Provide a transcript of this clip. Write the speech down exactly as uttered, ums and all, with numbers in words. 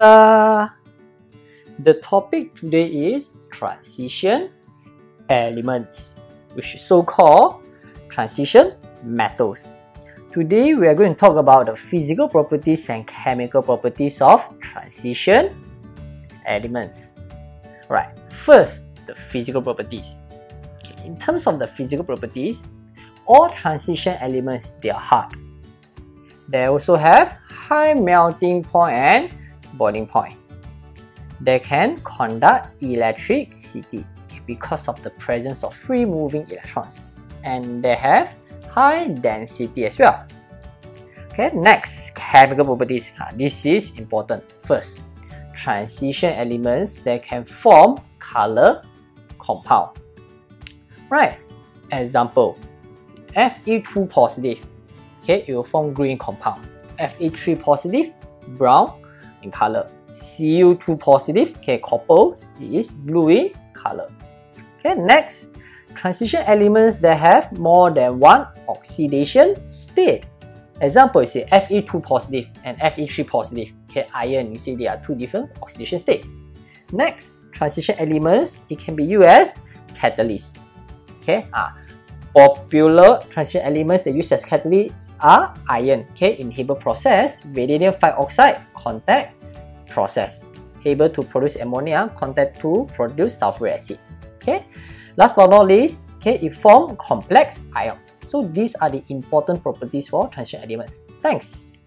Uh, the topic today is transition elements, which is so-called transition metals. Today we are going to talk about the physical properties and chemical properties of transition elements. Right, first, the physical properties. Okay, in terms of the physical properties, all transition elements, they are hard. They also have high melting point and boiling point. They can conduct electricity because of the presence of free moving electrons, and they have high density as well. Okay, next, chemical properties. Ah, this is important. First, transition elements, they can form color compound. Right, example, F E two positive, okay, it will form green compound. F E three positive, brown in color. C O two positive, okay, copper is blue in color. Okay, next, transition elements that have more than one oxidation state. Example, you see F E two positive and F E three positive, okay, iron, you see there are two different oxidation states. Next, transition elements, it can be used as catalyst. Okay, ah, popular transition elements that use as catalysts are iron, okay, in Haber process, vanadium five oxide contact process, able to produce ammonia, contact to produce sulfuric acid. Okay, last but not least, okay, it forms complex ions. So these are the important properties for transition elements. Thanks.